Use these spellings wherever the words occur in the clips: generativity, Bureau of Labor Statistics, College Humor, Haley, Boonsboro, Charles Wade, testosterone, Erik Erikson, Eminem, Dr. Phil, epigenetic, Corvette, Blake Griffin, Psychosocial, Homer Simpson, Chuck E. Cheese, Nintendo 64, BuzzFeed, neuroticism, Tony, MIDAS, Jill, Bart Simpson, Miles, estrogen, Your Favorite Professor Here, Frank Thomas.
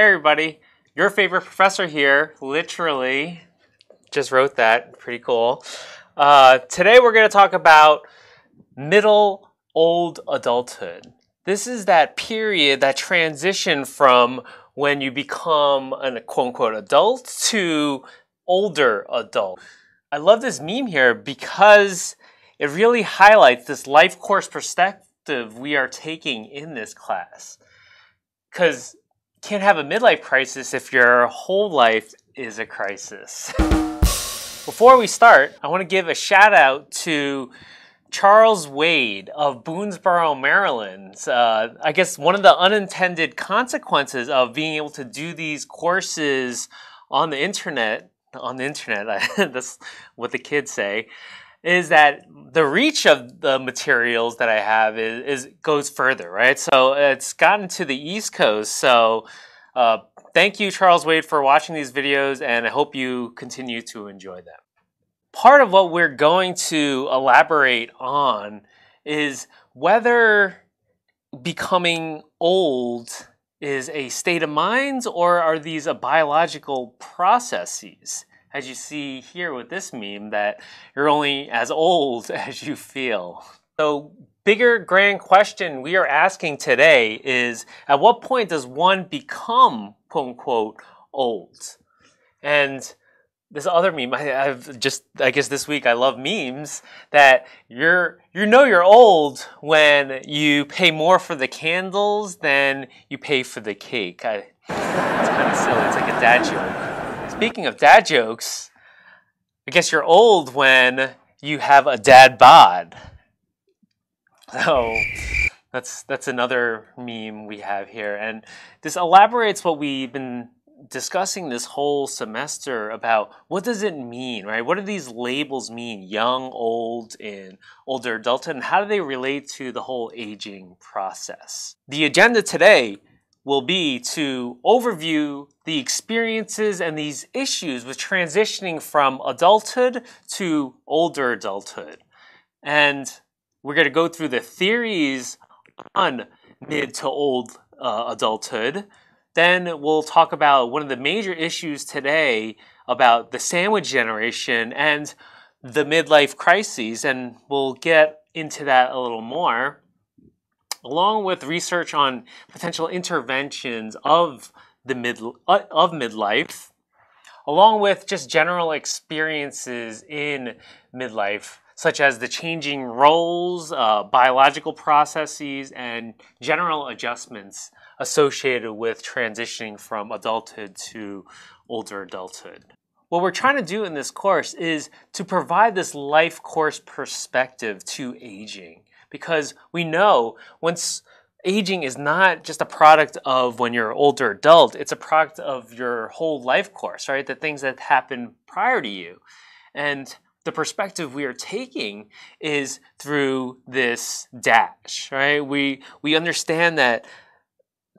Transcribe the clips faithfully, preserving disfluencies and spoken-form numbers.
Hey everybody, your favorite professor here literally just wrote that. Pretty cool. Uh, today we're going to talk about middle old adulthood. This is that period, that transition from when you become a quote-unquote adult to older adult. I love this meme here because it really highlights this life course perspective we are taking in this class. Because you can't have a midlife crisis if your whole life is a crisis. Before we start, I want to give a shout out to Charles Wade of Boonsboro, Maryland. Uh, I guess one of the unintended consequences of being able to do these courses on the internet on the internet, that's what the kids say, is that the reach of the materials that I have is, is goes further, right? So it's gotten to the East Coast. So uh, thank you, Charles Wade, for watching these videos, and I hope you continue to enjoy them. Part of what we're going to elaborate on is whether becoming old is a state of mind, or are these a biological processes? As you see here with this meme, that you're only as old as you feel. So bigger grand question we are asking today is, at what point does one become quote unquote old? And this other meme, I, I've just, I guess this week I love memes, that you're, you know you're old when you pay more for the candles than you pay for the cake. I, it's kind of silly, it's like a dad joke. Speaking of dad jokes, I guess you're old when you have a dad bod. So that's, that's another meme we have here. And this elaborates what we've been discussing this whole semester about what does it mean, right? What do these labels mean? Young, old, and older adulthood, and how do they relate to the whole aging process? The agenda today will be to overview the experiences and these issues with transitioning from adulthood to older adulthood. And we're going to go through the theories on mid to old uh, adulthood. Then we'll talk about one of the major issues today about the sandwich generation and the midlife crises, and we'll get into that a little more, along with research on potential interventions of the mid of midlife, along with just general experiences in midlife, such as the changing roles, uh, biological processes, and general adjustments associated with transitioning from adulthood to older adulthood. What we're trying to do in this course is to provide this life course perspective to aging, because we know once aging is not just a product of when you're an older adult, it's a product of your whole life course, right? The things that happened prior to you. And the perspective we are taking is through this dash, right? We, we understand that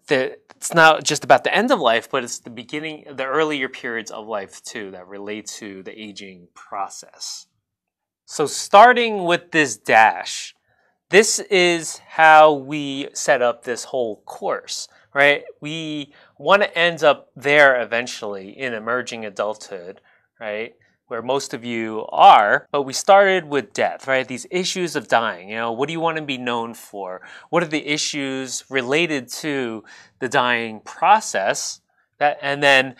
The, it's not just about the end of life, but it's the beginning, the earlier periods of life too that relate to the aging process. So starting with this dash, this is how we set up this whole course, right? We want to end up there eventually in emerging adulthood, right? Where most of you are, but we started with death, right? These issues of dying, you know, what do you want to be known for? What are the issues related to the dying process? That, and then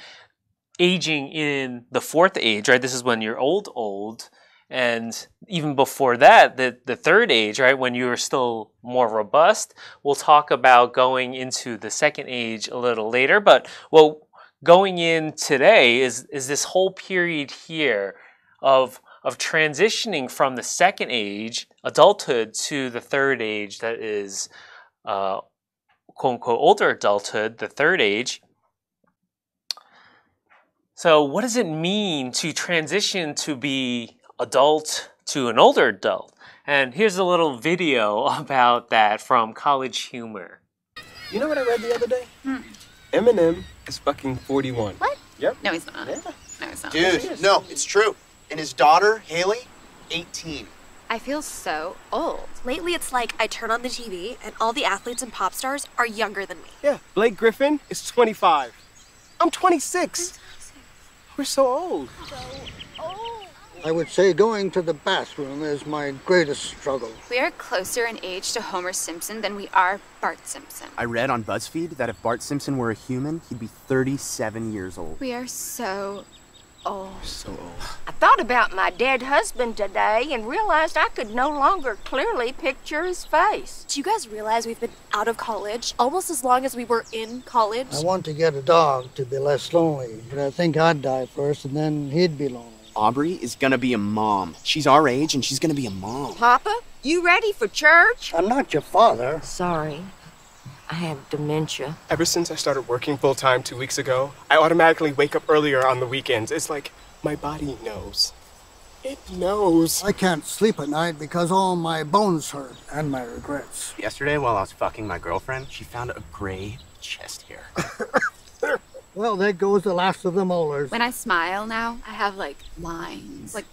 aging in the fourth age, right? This is when you're old, old, and even before that, the, the third age, right? When you are still more robust. We'll talk about going into the second age a little later, but well, going in today is, is this whole period here of, of transitioning from the second age, adulthood, to the third age that is uh, quote-unquote older adulthood, the third age. So what does it mean to transition to be adult to an older adult? And here's a little video about that from College Humor. You know what I read the other day? Hmm. Eminem is fucking forty-one. What? Yep. No, he's not. Yeah. No, he's not. Dude, no, it's true. And his daughter, Haley, eighteen. I feel so old. Lately, it's like I turn on the T V and all the athletes and pop stars are younger than me. Yeah, Blake Griffin is twenty-five. I'm twenty-six. twenty-six. We're so old. So old. I would say going to the bathroom is my greatest struggle. We are closer in age to Homer Simpson than we are Bart Simpson. I read on BuzzFeed that if Bart Simpson were a human, he'd be thirty-seven years old. We are so old. So old. I thought about my dead husband today and realized I could no longer clearly picture his face. Do you guys realize we've been out of college almost as long as we were in college? I want to get a dog to be less lonely, but I think I'd die first and then he'd be lonely. Aubrey is gonna be a mom. She's our age and she's gonna be a mom. Papa, you ready for church? I'm not your father. Sorry, I have dementia. Ever since I started working full-time two weeks ago, I automatically wake up earlier on the weekends. It's like my body knows. It knows. I can't sleep at night because all my bones hurt and my regrets. Yesterday, while I was fucking my girlfriend, she found a gray chest hair. Well, there goes the last of the molars. When I smile now, I have, like, lines. Like,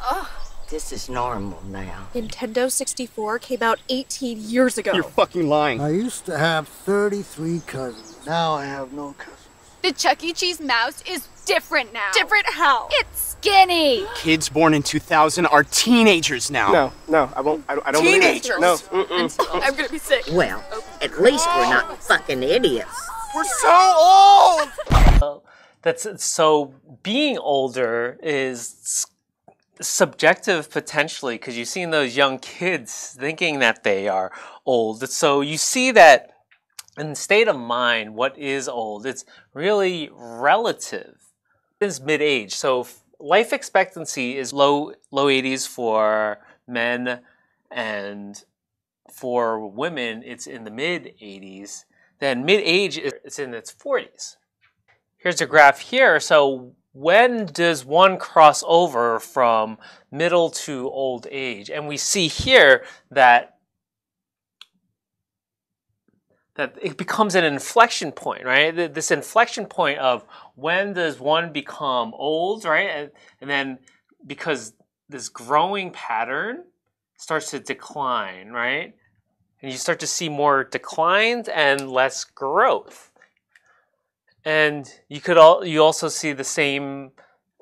oh. This is normal now. Nintendo sixty-four came out eighteen years ago. You're fucking lying. I used to have thirty-three cousins. Now I have no cousins. The Chuck E. Cheese mouse is different now. Different how? It's skinny. Kids born in two thousand are teenagers now. No, no, I won't. I, I don't believe it. Teenagers? No. Mm-mm. I'm, I'm gonna be sick. Well, at least we're not fucking idiots. We're so old! That's so being older is subjective potentially because you've seen those young kids thinking that they are old. So you see that in state of mind, what is old? It's really relative. It's mid-age. So life expectancy is low, low eighties for men, and for women, it's in the mid-eighties. Then mid-age is in its forties. Here's a graph here. So when does one cross over from middle to old age? And we see here that, that it becomes an inflection point, right? This inflection point of when does one become old, right? And, and then because this growing pattern starts to decline, right? And you start to see more declines and less growth. And you could all you also see the same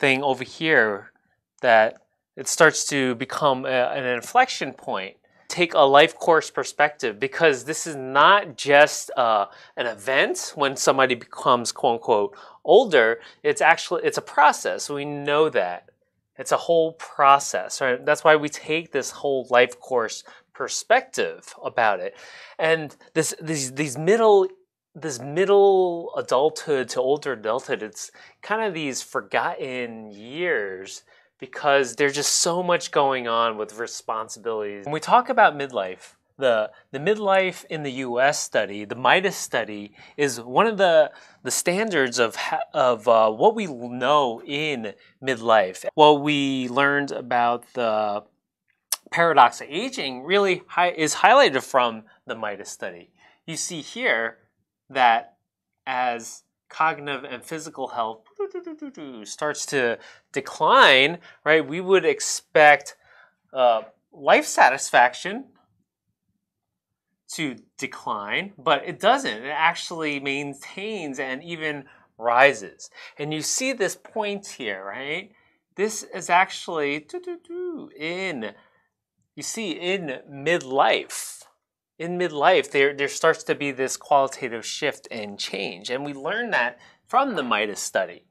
thing over here, that it starts to become a, an inflection point. Take a life course perspective, because this is not just uh, an event when somebody becomes quote unquote older. It's actually it's a process. We know that it's a whole process, right? That's why we take this whole life course perspective about it. And this these these middle this middle adulthood to older adulthood, it's kind of these forgotten years because there's just so much going on with responsibilities. When we talk about midlife, the the midlife in the U S study, the MIDAS study, is one of the the standards of of uh, what we know in midlife. What we learned about the paradox of aging really high, is highlighted from the MIDAS study. You see here that as cognitive and physical health starts to decline, right, we would expect uh, life satisfaction to decline, but it doesn't. It actually maintains and even rises. And you see this point here, right? This is actually in You see, in midlife, in midlife, there, there starts to be this qualitative shift and change. And we learned that from the MIDAS study.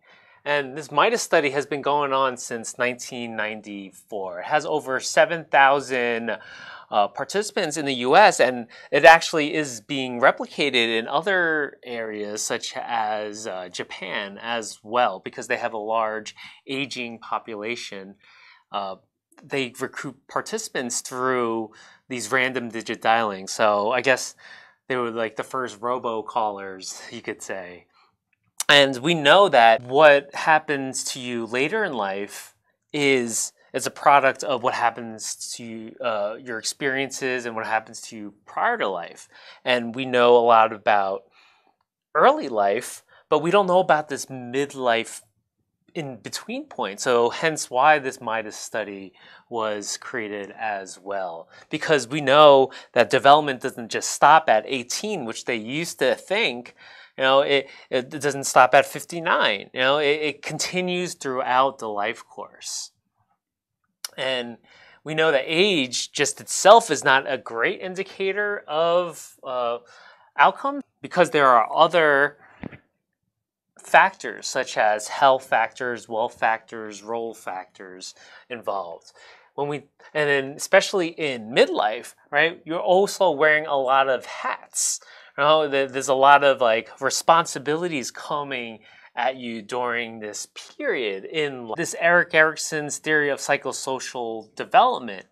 And this MIDAS study has been going on since nineteen ninety-four. It has over seven thousand uh, participants in the U S, and it actually is being replicated in other areas such as uh, Japan as well, because they have a large aging population. Uh, They recruit participants through these random digit dialing. So I guess they were like the first robo-callers, you could say. And we know that what happens to you later in life is, is a product of what happens to you, uh, your experiences and what happens to you prior to life. And we know a lot about early life, but we don't know about this midlife in between point. So hence why this MIDAS study was created as well, because we know that development doesn't just stop at eighteen, which they used to think, You know, it, it doesn't stop at fifty-nine. You know, it, it continues throughout the life course. And we know that age just itself is not a great indicator of uh, outcome, because there are other factors such as health factors, wealth factors, role factors involved. When we, and then especially in midlife, right, you're also wearing a lot of hats. You know, there's a lot of like responsibilities coming at you during this period in life. This Erik Erikson's theory of psychosocial development.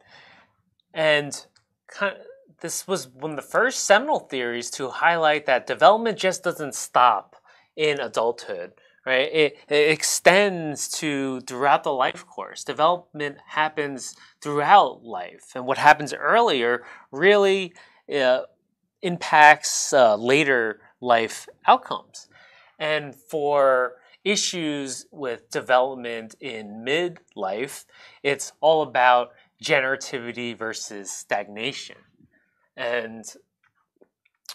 And kind of, this was one of the first seminal theories to highlight that development just doesn't stop in adulthood, right? It, it extends to throughout the life course. Development happens throughout life. And what happens earlier really uh, impacts uh, later life outcomes. And for issues with development in midlife, it's all about generativity versus stagnation. And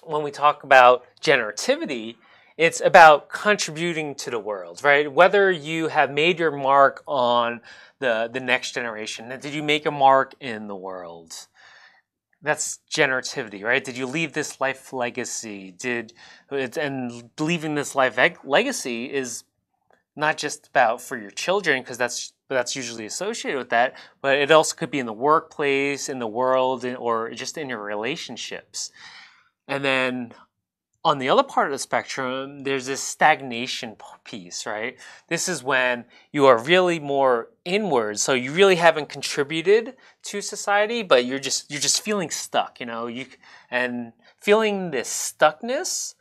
when we talk about generativity, it's about contributing to the world, right? Whether you have made your mark on the, the next generation, did you make a mark in the world? That's generativity, right? Did you leave this life legacy? Did and leaving this life legacy is not just about for your children, because that's that's usually associated with that, but it also could be in the workplace, in the world, or just in your relationships. And then on the other part of the spectrum, there's this stagnation piece, right? This is when you are really more inward, so you really haven't contributed to society, but you're just you're just feeling stuck, you know. You and feeling this stuckness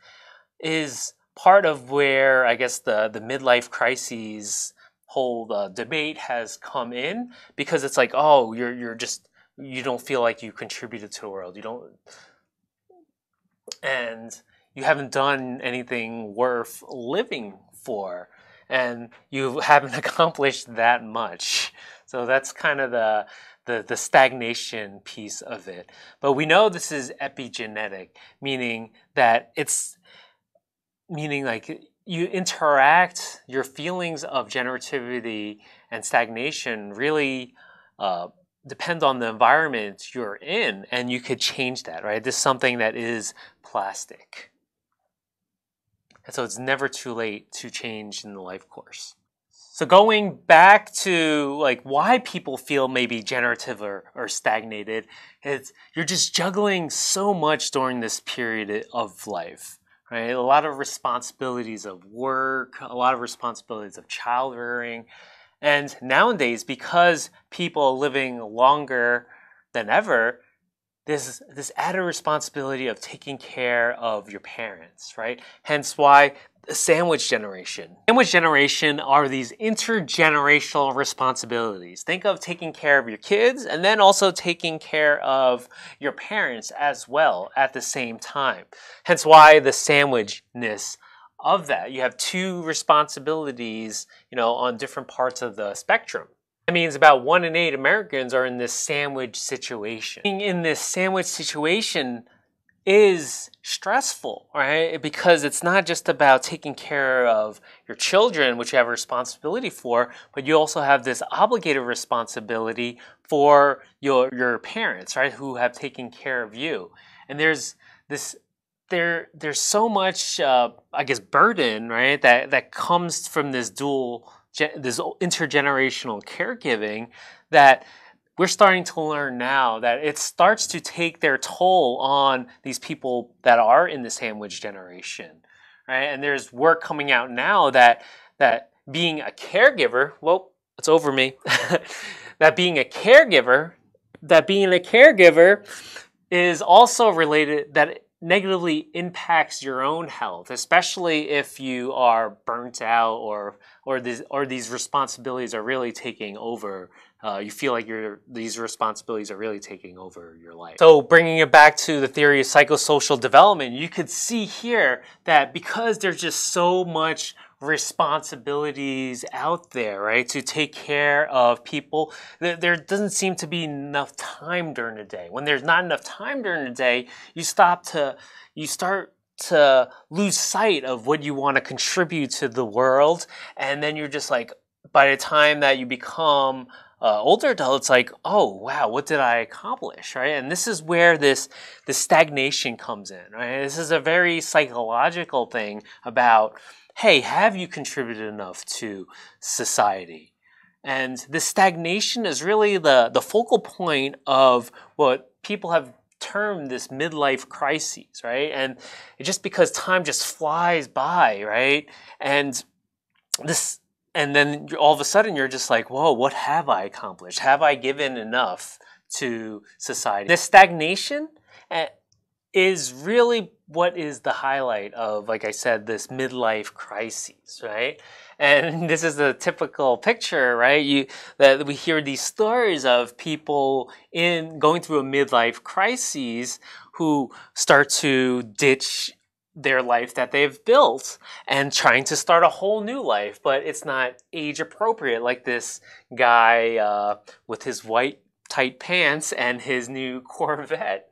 is part of where I guess the the midlife crises whole uh, debate has come in, because it's like, oh, you're you're just you don't feel like you contributed to the world, you don't, and you haven't done anything worth living for, and you haven't accomplished that much. So that's kind of the, the, the stagnation piece of it. But we know this is epigenetic, meaning that it's, meaning like you interact, your feelings of generativity and stagnation really uh, depend on the environment you're in, and you could change that, right? This is something that is plastic. And so it's never too late to change in the life course. So going back to like why people feel maybe generative or, or stagnated, it's you're just juggling so much during this period of life, right? A lot of responsibilities of work, a lot of responsibilities of child rearing. And nowadays, because people are living longer than ever, This, this added responsibility of taking care of your parents, right? Hence why the sandwich generation. Sandwich generation are these intergenerational responsibilities. Think of taking care of your kids and then also taking care of your parents as well at the same time. Hence why the sandwichness of that. You have two responsibilities, you know, on different parts of the spectrum. That means about one in eight Americans are in this sandwich situation. Being in this sandwich situation is stressful, right? Because it's not just about taking care of your children, which you have a responsibility for, but you also have this obligated responsibility for your, your parents, right? Who have taken care of you. And there's this, there, there's so much, uh, I guess, burden, right? That, that comes from this dual this intergenerational caregiving, that we're starting to learn now that it starts to take their toll on these people that are in the sandwich generation, right? And there's work coming out now that that being a caregiver, well, it's over me, that being a caregiver, that being a caregiver is also related, that it negatively impacts your own health, especially if you are burnt out or or these or these responsibilities are really taking over. Uh, you feel like you're, these responsibilities are really taking over your life. So bringing it back to the theory of psychosocial development, you could see here that because there's just so much responsibilities out there, right, to take care of people, there doesn't seem to be enough time during the day. When there's not enough time during the day, you stop to, you start to lose sight of what you want to contribute to the world. And then you're just like, by the time that you become uh, older adult, it's like, oh, wow, what did I accomplish, right? And this is where this, this stagnation comes in, right? This is a very psychological thing about, hey, have you contributed enough to society? And this stagnation is really the, the focal point of what people have termed this midlife crisis, right? And just because time just flies by, right? And this, and then all of a sudden you're just like, whoa, what have I accomplished? Have I given enough to society? This stagnation is really what is the highlight of, like I said, this midlife crisis, right? And this is the typical picture, right? You, that we hear these stories of people in going through a midlife crisis who start to ditch their life that they've built and trying to start a whole new life, but it's not age appropriate, like this guy uh, with his white tight pants and his new Corvette.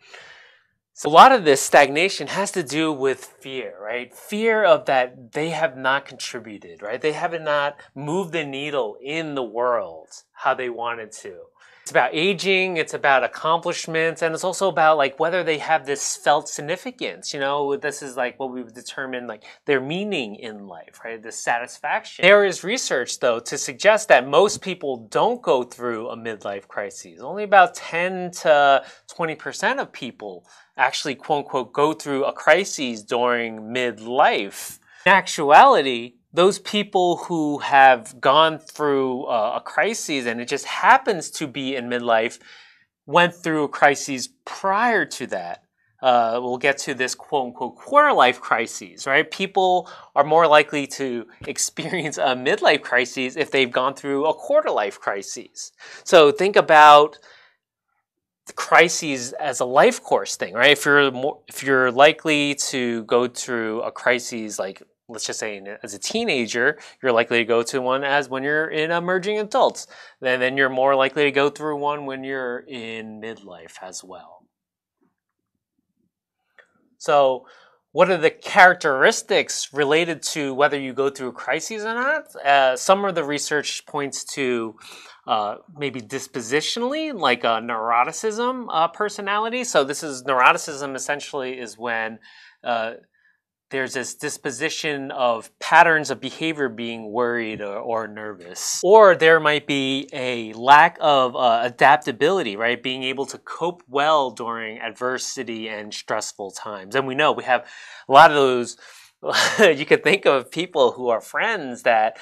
So a lot of this stagnation has to do with fear, right? Fear of that they have not contributed, right? They have not moved the needle in the world how they wanted to. It's about aging, it's about accomplishments, and it's also about like whether they have this felt significance, you know? This is like what we've determined, like their meaning in life, right? This satisfaction. There is research though to suggest that most people don't go through a midlife crisis. Only about ten to twenty percent of people actually, quote unquote, go through a crisis during midlife. In actuality, those people who have gone through uh, a crisis and it just happens to be in midlife went through a crisis prior to that. Uh, we'll get to this quote unquote quarter life crisis, right? People are more likely to experience a midlife crisis if they've gone through a quarter life crisis. So think about the crises as a life course thing, right? If you're more, if you're likely to go through a crisis, like let's just say as a teenager, you're likely to go to one as when you're in emerging adults. Then, then you're more likely to go through one when you're in midlife as well. So what are the characteristics related to whether you go through a crisis or not? Uh, some of the research points to uh, maybe dispositionally, like a neuroticism uh, personality. So this is neuroticism essentially is when uh, there's this disposition of patterns of behavior being worried or, or nervous. Or there might be a lack of uh, adaptability, right? Being able to cope well during adversity and stressful times. And we know we have a lot of those, you could think of people who are friends that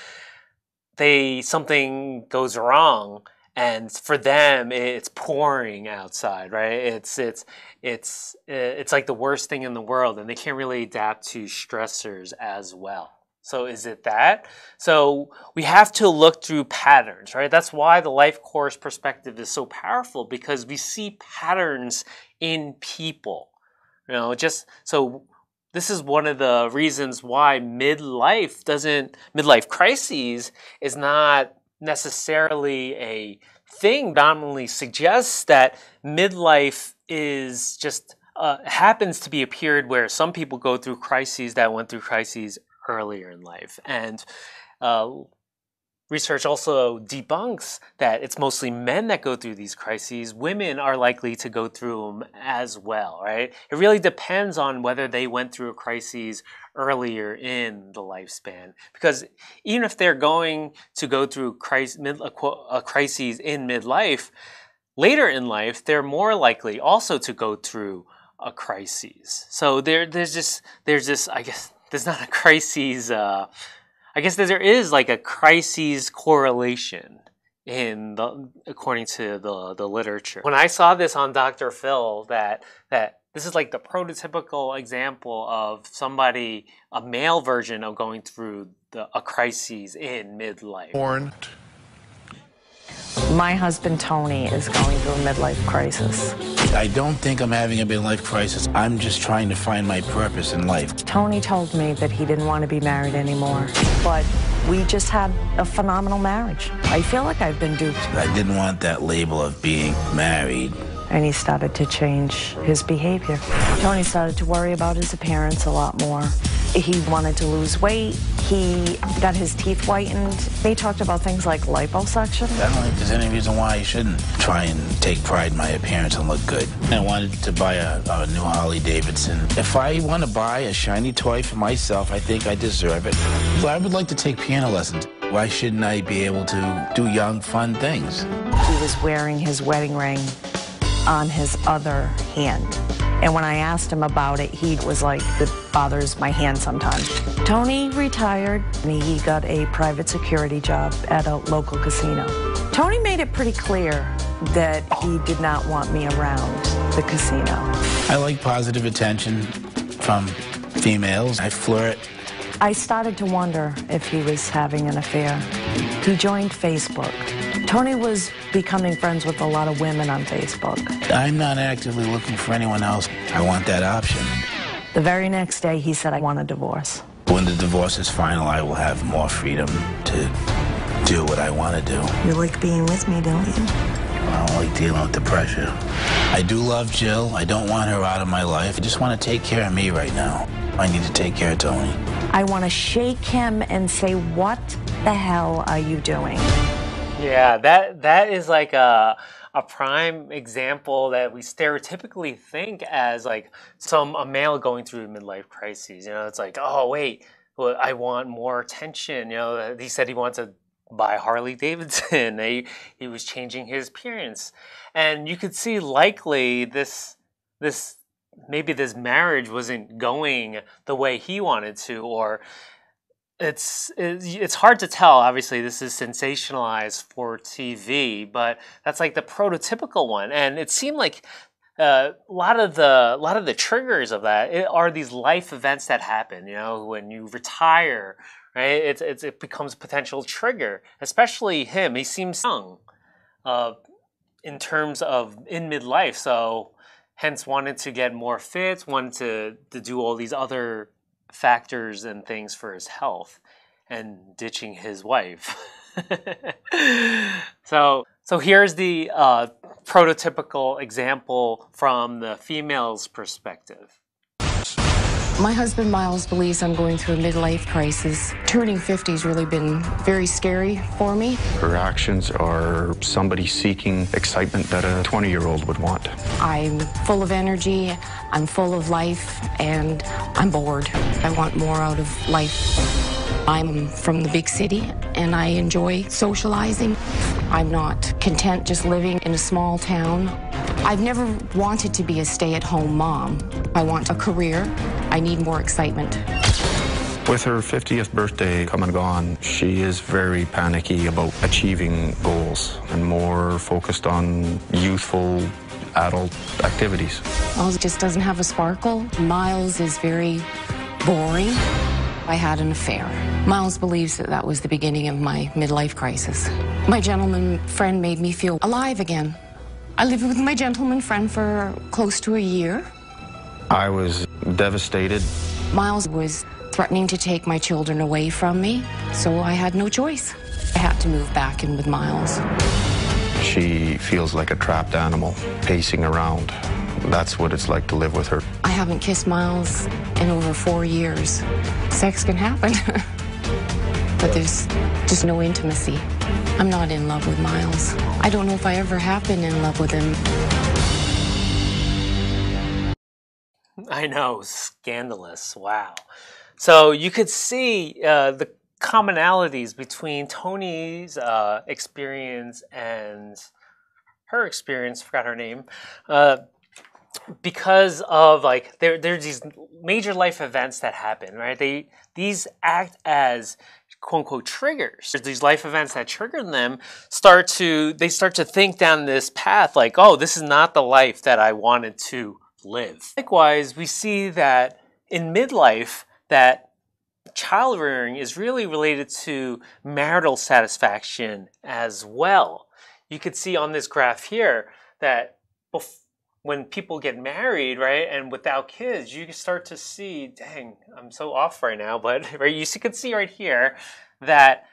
they, something goes wrong and for them, it's pouring outside, right? It's it's it's it's like the worst thing in the world, and they can't really adapt to stressors as well. So is it that? So we have to look through patterns, right? That's why the life course perspective is so powerful, because we see patterns in people. You know, just so this is one of the reasons why midlife doesn't midlife crises is not necessarily a thing. Dominantly suggests that midlife is just uh, happens to be a period where some people go through crises that went through crises earlier in life. And uh, research also debunks that it's mostly men that go through these crises. Women are likely to go through them as well, right? It really depends on whether they went through a crisis earlier in the lifespan, because even if they're going to go through crisis, mid, a crisis in midlife, later in life they're more likely also to go through a crisis. So there, there's just there's this I guess there's not a crisis. Uh, I guess that there is like a crisis correlation in the according to the the literature. When I saw this on Doctor Phil, that that. This is like the prototypical example of somebody, a male version of going through the, a crisis in midlife. Warrant. My husband, Tony, is going through a midlife crisis. I don't think I'm having a midlife crisis. I'm just trying to find my purpose in life. Tony told me that he didn't want to be married anymore, but we just had a phenomenal marriage. I feel like I've been duped. I didn't want that label of being married. and he started to change his behavior. Tony started to worry about his appearance a lot more. He wanted to lose weight. He got his teeth whitened. They talked about things like liposuction. I don't think there's any reason why you shouldn't try and take pride in my appearance and look good. I wanted to buy a, a new Harley Davidson. If I want to buy a shiny toy for myself, I think I deserve it. So I would like to take piano lessons. Why shouldn't I be able to do young, fun things? He was wearing his wedding ring on his other hand. And when I asked him about it, he was like, it bothers my hand sometimes. Tony retired, and he got a private security job at a local casino. Tony made it pretty clear that he did not want me around the casino. I like positive attention from females. I flirt. I started to wonder if he was having an affair. He joined Facebook. Tony was becoming friends with a lot of women on Facebook. I'm not actively looking for anyone else. I want that option. The very next day, he said, I want a divorce. When the divorce is final, I will have more freedom to do what I want to do. You like being with me, don't you? I don't like dealing with the pressure. I do love Jill. I don't want her out of my life. I just want to take care of me right now. I need to take care of Tony. I want to shake him and say, what the hell are you doing? Yeah, that that is like a a prime example that we stereotypically think as like some a male going through midlife crises. You know, it's like, oh wait, well, I want more attention. You know, he said he wants to buy Harley Davidson. he he was changing his appearance, and you could see likely this this maybe this marriage wasn't going the way he wanted to, or. It's it's hard to tell. Obviously, this is sensationalized for T V, but that's like the prototypical one. And it seemed like uh, a lot of the a lot of the triggers of that are these life events that happen. You know, when you retire, right? It's, it's it becomes a potential trigger. Especially him. He seems young, uh, in terms of in midlife. So, hence wanted to get more fit, wanted to to do all these other factors and things for his health, and ditching his wife. so so here's the uh, prototypical example from the female's perspective. My husband Miles believes I'm going through a midlife crisis. Turning fifty's really been very scary for me. Her actions are somebody seeking excitement that a twenty-year-old would want. I'm full of energy, I'm full of life, and I'm bored. I want more out of life. I'm from the big city, and I enjoy socializing. I'm not content just living in a small town. I've never wanted to be a stay-at-home mom. I want a career. I need more excitement. With her fiftieth birthday come and gone, she is very panicky about achieving goals and more focused on youthful adult activities. Miles just doesn't have a sparkle. Miles is very boring. I had an affair. Miles believes that that was the beginning of my midlife crisis. My gentleman friend made me feel alive again. I lived with my gentleman friend for close to a year. I was devastated. Miles was threatening to take my children away from me, so I had no choice. I had to move back in with Miles. She feels like a trapped animal, pacing around. That's what it's like to live with her. I haven't kissed Miles in over four years. Sex can happen, but there's just no intimacy. I'm not in love with Miles. I don't know if I ever have been in love with him. I know, scandalous, wow. So you could see uh, the commonalities between Tony's uh, experience and her experience, forgot her name, uh, because of like, there, there's these major life events that happen, right? They, these act as quote unquote triggers. These life events that trigger them start to, they start to think down this path like, oh, this is not the life that I wanted to live. Likewise, we see that in midlife that child rearing is really related to marital satisfaction as well. You could see on this graph here that when people get married, right, and without kids, you can start to see, dang, I'm so off right now, but right, you could see right here that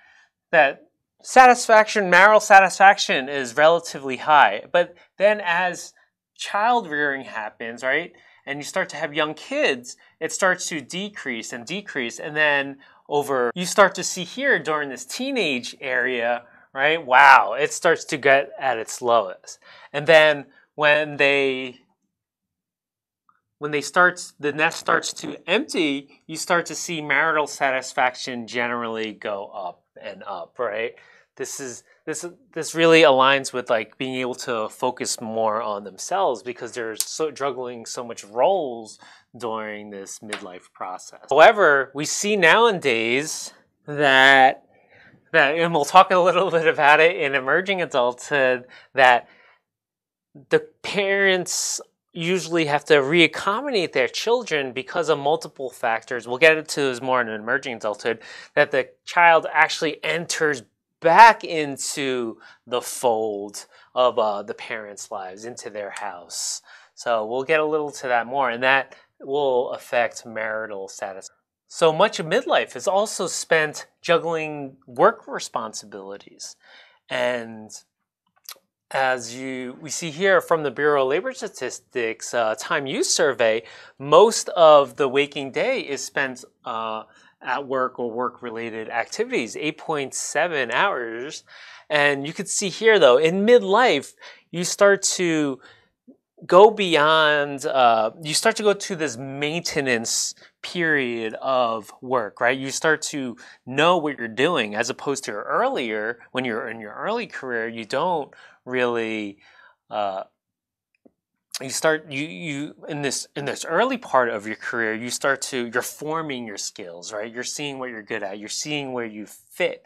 that satisfaction, marital satisfaction is relatively high. But then as child rearing happens, right, and you start to have young kids, it starts to decrease and decrease. And then over, you start to see here during this teenage area, right, wow, it starts to get at its lowest. And then when they, when they start, the nest starts to empty, you start to see marital satisfaction generally go up and up, right? This is, this, this really aligns with like being able to focus more on themselves because they're so juggling so much roles during this midlife process. However, we see nowadays that, that, and we'll talk a little bit about it in emerging adulthood, that the parents usually have to reaccommodate their children because of multiple factors. We'll get into this more in emerging adulthood, that the child actually enters back into the fold of uh, the parents' lives, into their house. So we'll get a little to that more, and that will affect marital satisfaction. So much of midlife is also spent juggling work responsibilities. And as you, we see here from the Bureau of Labor Statistics uh, time use survey, most of the waking day is spent uh, at work or work-related activities, eight point seven hours. And you could see here, though, in midlife, you start to go beyond, uh, you start to go to this maintenance period of work, right? You start to know what you're doing, as opposed to earlier, when you're in your early career, you don't really, uh, you start, you, you, in this, in this early part of your career, you start to, you're forming your skills, right? You're seeing what you're good at, you're seeing where you fit.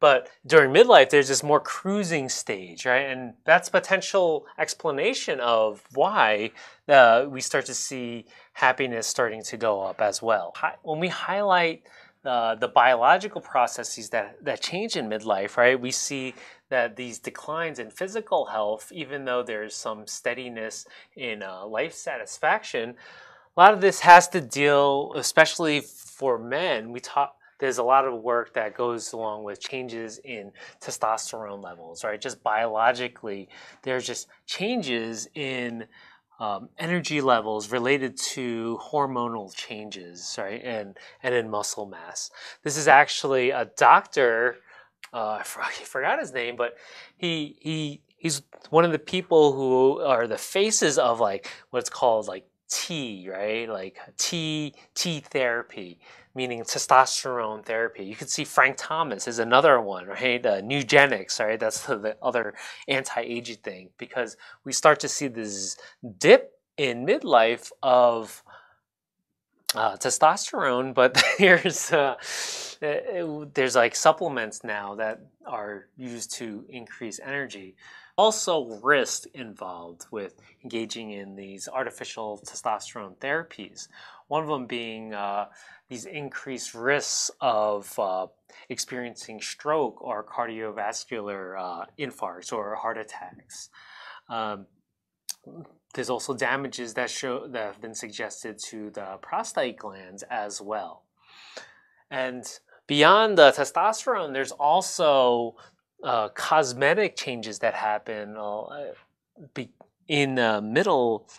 But during midlife, there's this more cruising stage, right? And that's potential explanation of why uh, we start to see happiness starting to go up as well. When we highlight uh, the biological processes that, that change in midlife, right, we see that these declines in physical health, even though there's some steadiness in uh, life satisfaction, a lot of this has to deal, especially for men, we talk, there's a lot of work that goes along with changes in testosterone levels, right? Just biologically, there's just changes in um, energy levels related to hormonal changes, right? And, and in muscle mass. This is actually a doctor, uh, I forgot his name, but he, he, he's one of the people who are the faces of like what's called like T, right? Like T, T therapy, meaning testosterone therapy. You can see Frank Thomas is another one, right? Uh, Nugenics, right? That's the, the other anti-aging thing, because we start to see this dip in midlife of uh, testosterone, but there's, uh, it, there's like supplements now that are used to increase energy. Also risk involved with engaging in these artificial testosterone therapies. One of them being uh, these increased risks of uh, experiencing stroke or cardiovascular uh, infarcts or heart attacks. Um, there's also damages that show that have been suggested to the prostate glands as well. And beyond the testosterone, there's also uh, cosmetic changes that happen in uh, middle.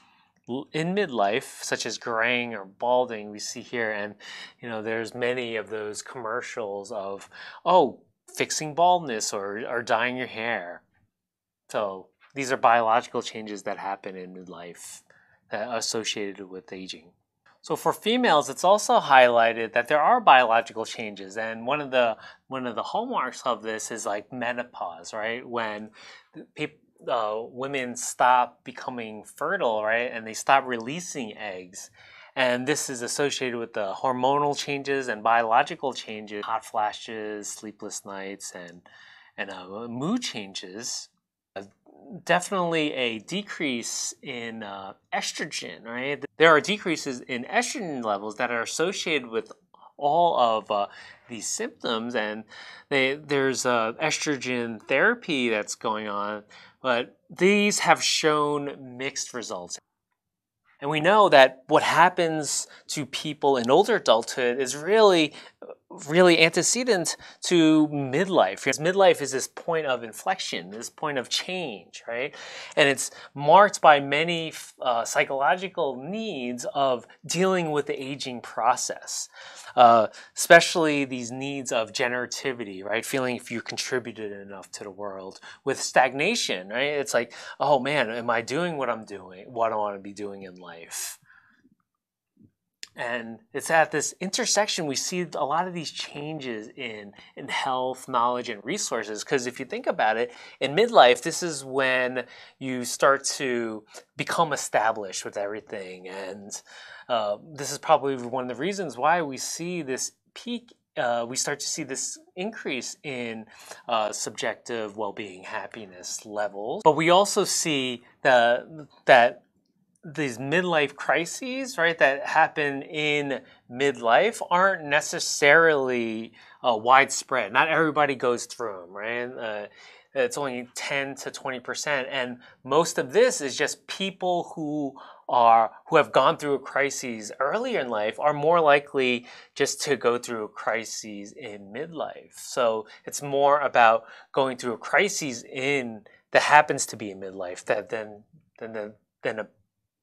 in midlife, such as graying or balding, we see here, and you know, there's many of those commercials of, oh, fixing baldness or, or dyeing your hair. So these are biological changes that happen in midlife that are associated with aging. So for females, it's also highlighted that there are biological changes, and one of the one of the hallmarks of this is like menopause, right? When people Uh, women stop becoming fertile, right? And they stop releasing eggs. And this is associated with the hormonal changes and biological changes, hot flashes, sleepless nights, and, and uh, mood changes. Uh, definitely a decrease in uh, estrogen, right? There are decreases in estrogen levels that are associated with all of uh, these symptoms, and they, there's uh, estrogen therapy that's going on, but these have shown mixed results. And we know that what happens to people in older adulthood is really really antecedent to midlife. Because midlife is this point of inflection, this point of change, right? And it's marked by many uh, psychological needs of dealing with the aging process, uh, especially these needs of generativity, right? Feeling if you contributed enough to the world. With stagnation, right? It's like, oh man, am I doing what I'm doing, what I want to be doing in life? And it's at this intersection we see a lot of these changes in, in health, knowledge, and resources. Because if you think about it, in midlife, this is when you start to become established with everything. And uh, this is probably one of the reasons why we see this peak, uh, we start to see this increase in uh, subjective well-being, happiness levels. But we also see the, that these midlife crises, right, that happen in midlife aren't necessarily uh, widespread. Not everybody goes through them, right? Uh, it's only ten to twenty percent, and most of this is just people who are who have gone through a crisis earlier in life are more likely just to go through a crisis in midlife. So it's more about going through a crisis in that happens to be in midlife that then then the, then a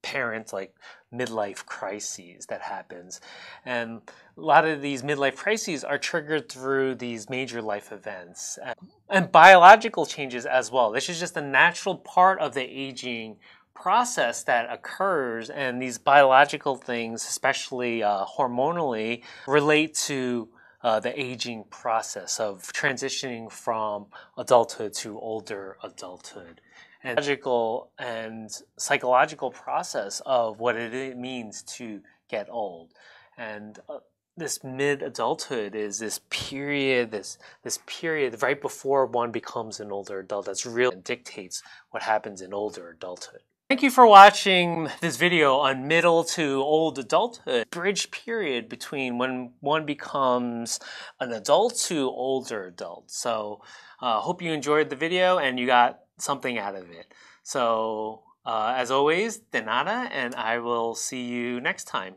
parents like midlife crises that happens. And a lot of these midlife crises are triggered through these major life events and, and biological changes as well. This is just a natural part of the aging process that occurs, and these biological things, especially uh, hormonally, relate to uh, the aging process of transitioning from adulthood to older adulthood. And logical and psychological process of what it means to get old. And uh, this mid-adulthood is this period, this this period right before one becomes an older adult that's really dictates what happens in older adulthood. Thank you for watching this video on middle to old adulthood, bridge period between when one becomes an adult to older adult. So I uh, hope you enjoyed the video and you got something out of it. So uh, as always, de nada, and I will see you next time.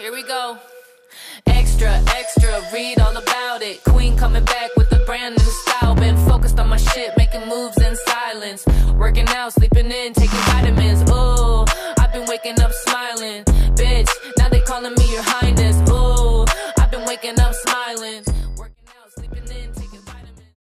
Here we go. Extra, extra, read all about it. Queen coming back with a brand new style. Been focused on my shit, making moves in silence. Working out, sleeping in.